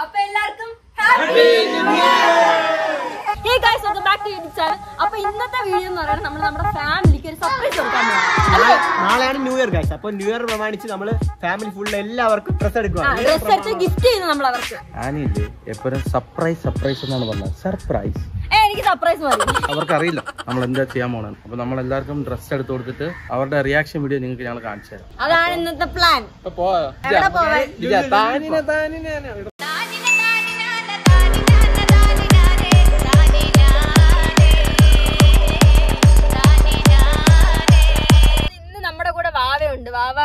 Hey guys, welcome back to YouTube channel. Appo indha video nalla nammal family ku surprise kodukkanu. Naalaanu new year guys. Appo new year pramaanichu nammal family full ellavarku dress edukkuvaanu. Dress eduthe gift cheyunu nammal avarku. Aanille eppora surprise surprise ennaanu parnal. Surprise. Eh enikku surprise mari. Avarku ariyilla nammal endha cheyan povanu. Appo nammal ellarkum dress eduthu kodutittu avarde reaction video ningalku njan kaanichu tharam. Adhaan innathe plan. Appo pova. Evada pova? Idha Dani Baba,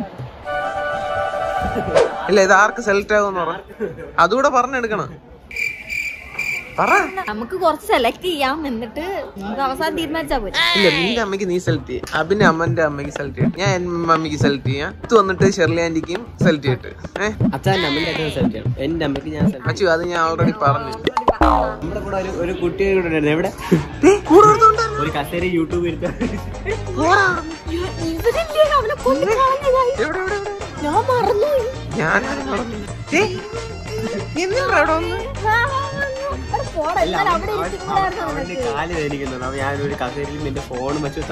It's dark cell town. That's what I'm saying. I'm going to select it. I'm going to select it. I'm going to select it. I'm going to select it. I'm going to select it. I'm going to select it. I'm going to select it. No, Marley. See? You I never, I have never been anti-created. Never anti-created. I simple and selected.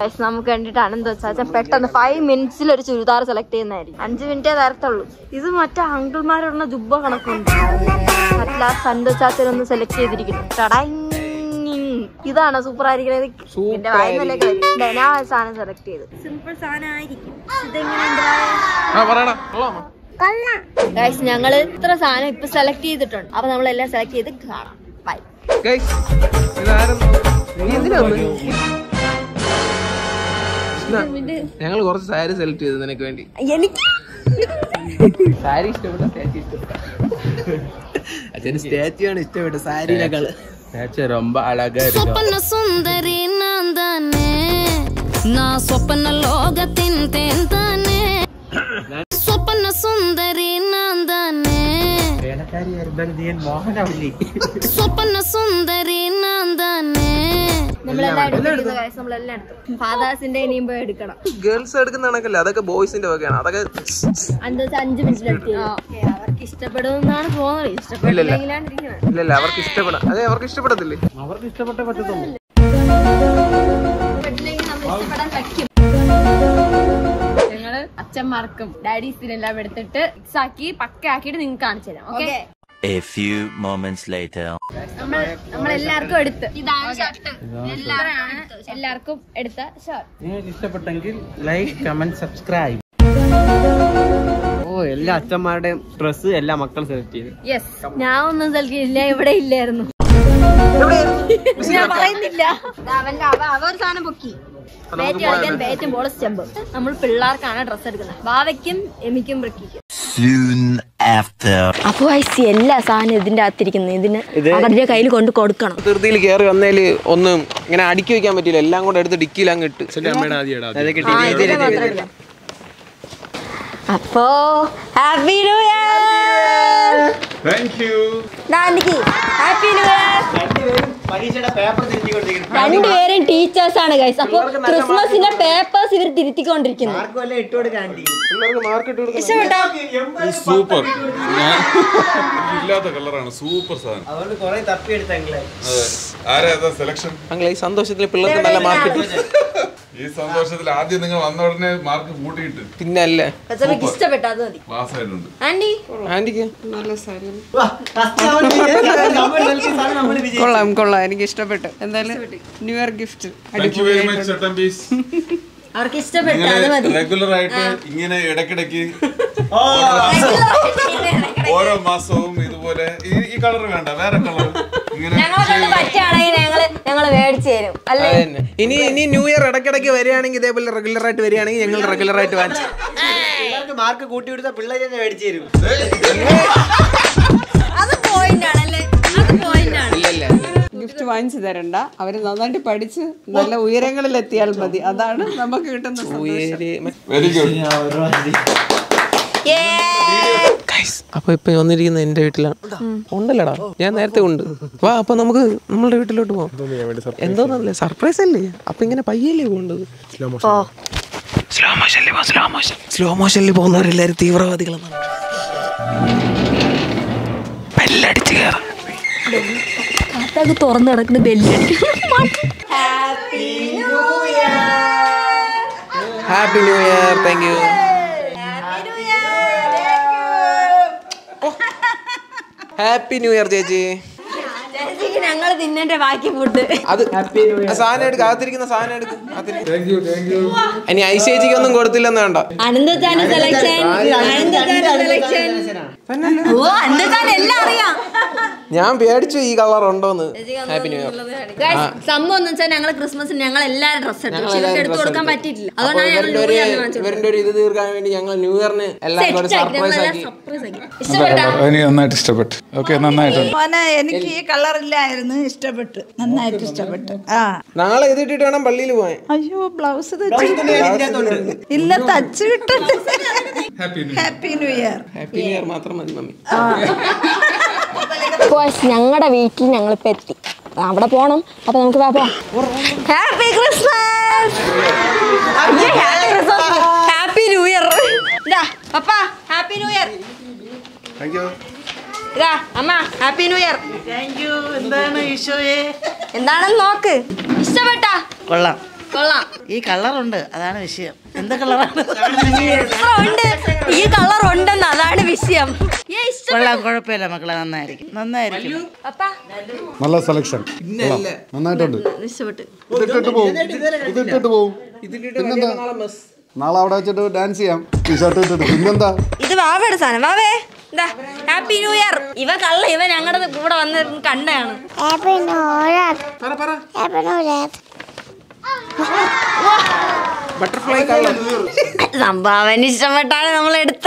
I slummed and such a pet on 5 minutes. Silver selected. And the winter arthur is a matter uncle Mara on a jubba and a country. At last, under Chatter on the selected. Either on a super selected. Simple sana. Guys, Nangal selected the turn. Abana selected the car. Bye. Guys. Father's in the name bird. Girls are another boys in the again. And the Sanjim's letter. A few moments later. Like, comment, subscribe. Oh, dress, yes. Now, soon after. I see a less on it than that. I look on the court. Happy New Year! Thank you. Dani, Happy New Year! Teachers and guys. Christmas in a papers with the super. Color super selection. This Adi thing of another mark would eat. Tinella. That's a gift of it. Andy? Andy? No, silent. I'm calling a gift of it. And then newer gift. Thank you very much, Chattambees. Our gift of it. Regular item in a decade. Or a muscle with a color. I am going to New Year. Guys, I am going to go to the house. I am going to go to the house. Happy New Year! Happy New Year! Thank you. Happy New Year, Jeji. Happy New Year. Thank you. And I say, you don't go to the Nanda. Another time is election. Happy New Year. Guys, someone said Christmas and Yangal ladder. Happy New Year. Happy Christmas! Happy New Year! Papa, Happy New Year! Thank you. Amma, Happy New Year! Thank you. What is this? Happy New Year! Happy New Year! Butterfly color. Thank you. Thank you. Happy New Year. Thank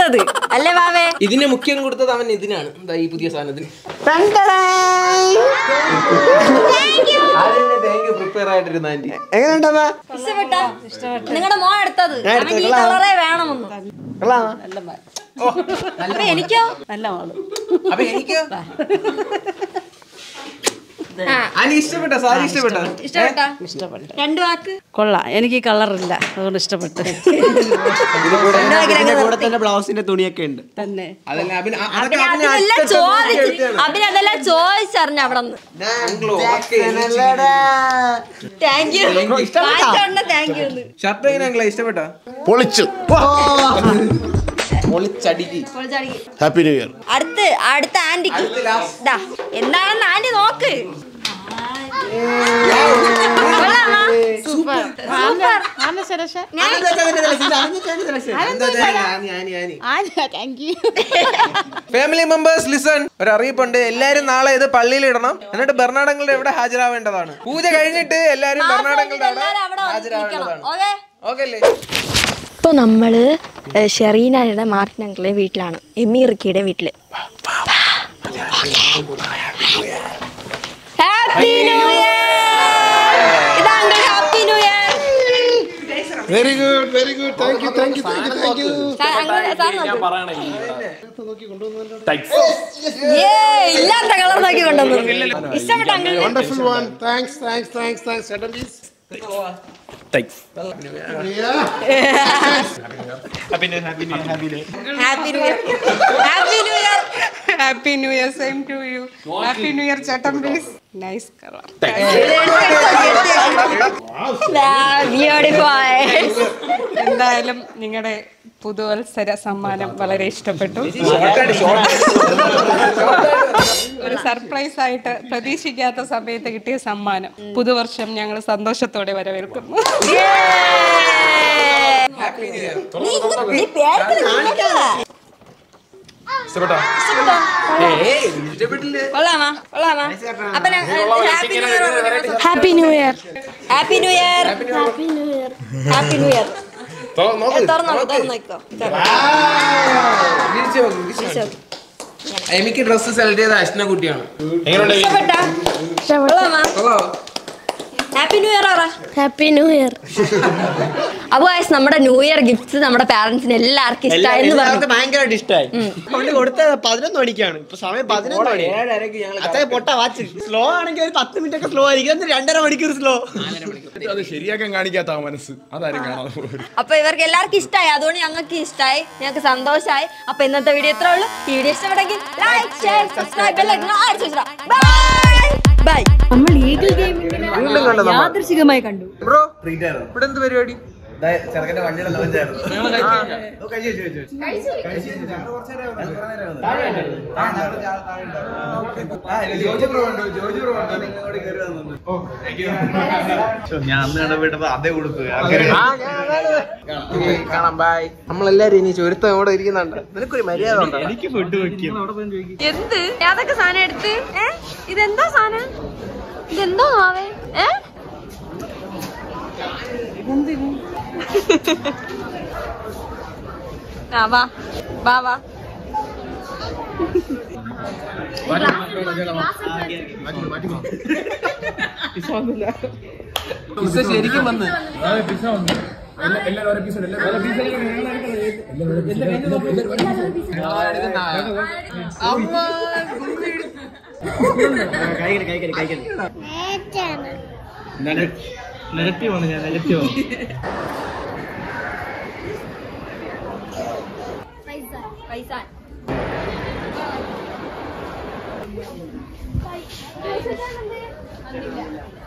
you. Family members, listen. Okay. So, we Shereen and Martin and Clay Wheatland. Happy New Year! Happy New Year! Very good, very good. Thank you, thank you, thank you, thank you. Yay! Wonderful one. Thanks, thanks, thanks, thanks. Chattambees. Thanks. Happy New Year, same to you. Happy New Year, Chattambees. Nice color. Thank you. Wow, beautiful. Surprise site, Pradeshika Sabe, the Gitty Samman, Puduversham, Yangal Sandoshato, Happy New Year. Happy New Year. Happy New Year. Happy New Year. Happy New Year. I make dresses all day. That's not good. Happy New Year, Aura. Happy New Year. Otherwise, our New Year gifts, our parents, all kiss time. All the banker dish time. Only one day, 15 minutes. Samay 15 minutes. That's a potta watch. Slow, I think 10 minutes slow. I think that slow. That is Syria can get that man. That is Ghana. Appa, ever all kiss time. That only anga kiss time. Anga sandosh time. Appa, inna the video troll. Video se bata like, share, subscribe, bell icon, all chusra. Bye. Bye. Ammal eagle game ingane yaadharshigamayi kandu bro treater ippa endu pariyadi da charakante vannila lavan cheyadu no kaichu nanu korchare vandu George bro undu George bro undu ningode keri vannu oh thank you so njan annada vitappa adhe udukku ah njan kaanam bye nammal ellarum ini chorthoyode irikkunnanda ninakku oru mariyada unda enikku food vekkiyam ninnu avada pon joyikku endu yadakka saana eduthu This is What is this? Eh? Baba. What? I